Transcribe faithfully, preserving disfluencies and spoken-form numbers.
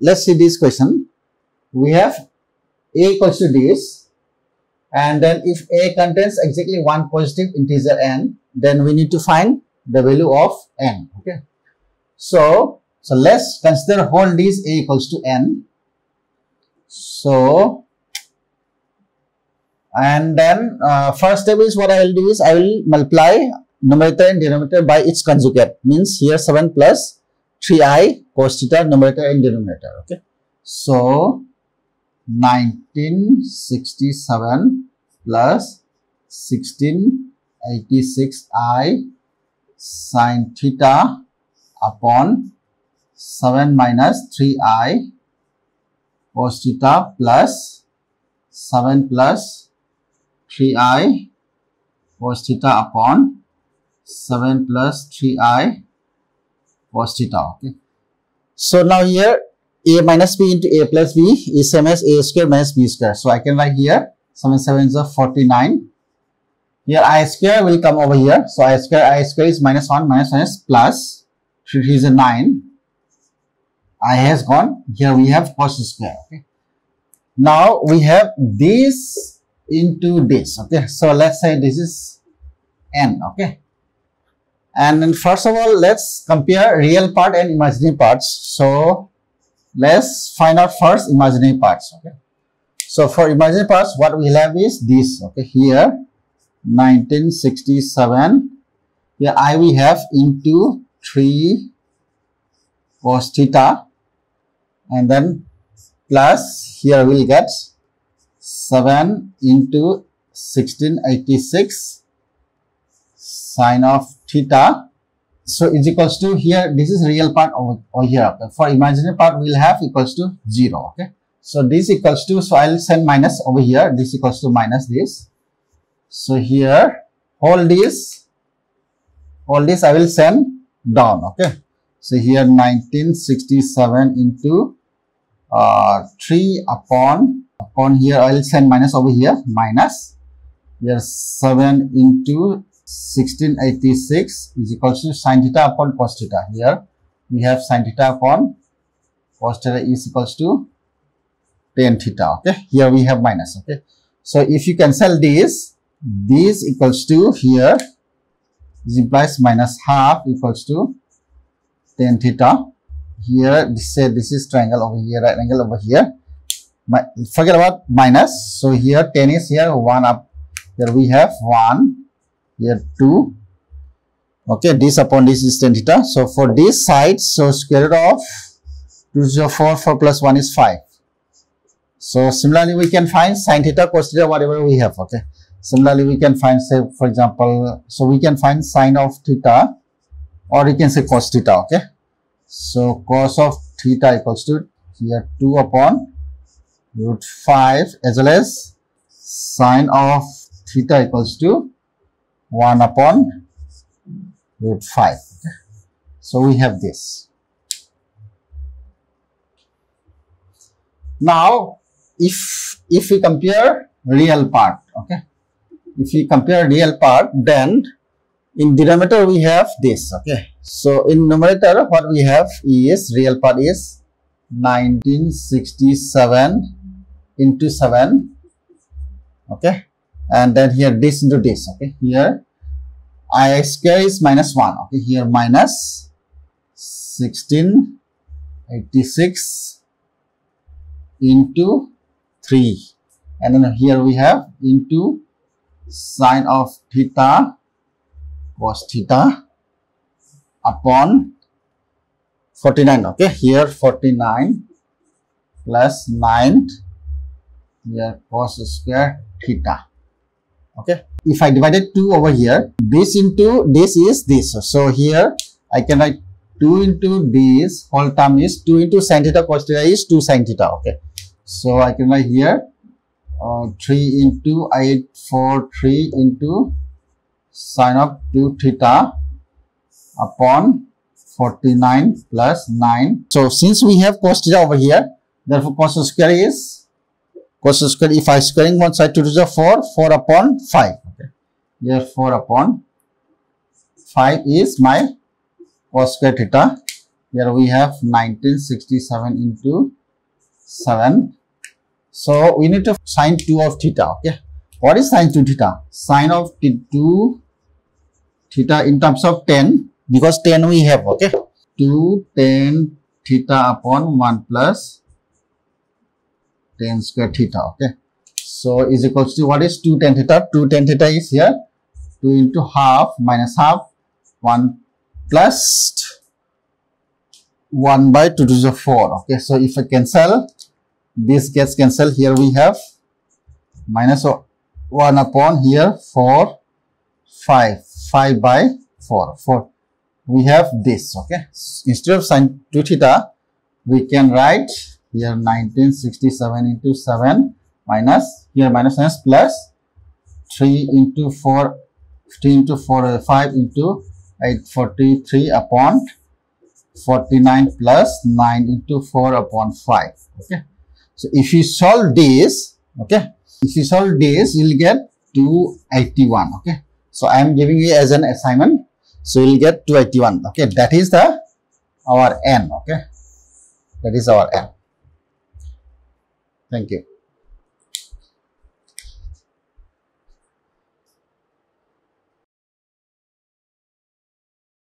Let's see this question. We have A equals to this, and then if A contains exactly one positive integer n, then we need to find the value of n. Okay. So, so let's consider whole list A equals to n. So, and then uh, first step is what I will do is I will multiply numerator and denominator by its conjugate, means here seven plus three i cos theta numerator and denominator. Okay. So, nineteen sixty-seven plus sixteen eighty-six i sin theta upon seven minus three i cos theta plus seven plus three i cos theta upon seven plus three i cos theta. Okay. So now here a minus b into a plus b is same as a square minus b square. So I can write here seven sevens are forty-nine. Here I square will come over here. So I square I square is minus one minus one is plus three is a nine. I has gone. Here we have cos square. Okay. Now we have this into this. Okay. So let's say this is n. Okay. And then first of all, let's compare real part and imaginary parts. So let's find out first imaginary parts. Okay. So for imaginary parts, what we have is this. Okay. Here nineteen sixty-seven. Here I we have into three cos theta, and then plus here we will get seven into sixteen eighty-six sine of theta. So is equals to here, this is real part over, over here. Okay. For imaginary part we will have equals to zero. Okay. So this equals to, so I will send minus over here, this equals to minus this. So here all this, all this I will send down. Okay. So here nineteen sixty-seven into uh, three upon, upon here I will send minus over here, minus here seven into sixteen eighty-six is equal to sin theta upon cos theta. Here we have sin theta upon cos theta is equals to tan theta. Okay. Here we have minus. Okay. So if you cancel this, this equals to here, this implies minus half equals to tan theta. Here say this is triangle over here, right angle over here. My, forget about minus. So here tan is here one up. Here we have one. Here two. Okay, this upon this is tan theta. So for this side, so square root of two zero four four plus one is five. So similarly we can find sin theta, cos theta, whatever we have. Okay. Similarly we can find, say for example, so we can find sin of theta, or you can say cos theta. Okay. So cos of theta equals to here two upon root five, as well as sin of theta equals to one upon root five. Okay. So we have this. Now if if we compare real part, okay, if we compare real part, then in denominator we have this. Okay. So in numerator what we have is real part is nineteen sixty-seven into seven. Okay. And then here this into this. Okay. Here I square is minus one. Okay. Here minus sixteen eighty-six into three. And then here we have into sine of theta cos theta upon forty-nine. Okay. Here forty-nine plus nine, here cos square theta. Okay. If I divided two over here, this into this is this. So here I can write two into this whole term is two into sin theta cos theta is two sin theta. Okay. So I can write here uh, three into eight forty-three into sin of two theta upon forty-nine plus nine. So since we have cos theta over here, therefore cos square is cos square. If I squaring one side, two to the four, four upon five. Okay. Here four upon five is my cos square theta. Here we have nineteen sixty-seven into seven. So we need to find sin two of theta. Okay, what is sin two theta? Sin of two theta in terms of ten, because ten we have. Okay, two ten theta upon one plus ten square theta. Okay, so is equals to what is two ten theta? two ten theta is here two into half minus half one plus one by two to the four. Okay, so if I cancel, this gets cancelled. Here we have minus one upon here four, five, five by four, four. We have this. Okay, instead of sin two theta, we can write here nineteen sixty-seven into seven minus here minus minus plus three into four, three into four, five into eight, forty-three upon forty-nine plus nine into four upon five. Okay, so if you solve this, okay, if you solve this, you'll get two eighty-one. Okay, so I am giving you as an assignment, so you'll get two eighty-one. Okay, that is the our n. Okay, that is our n. Thank you.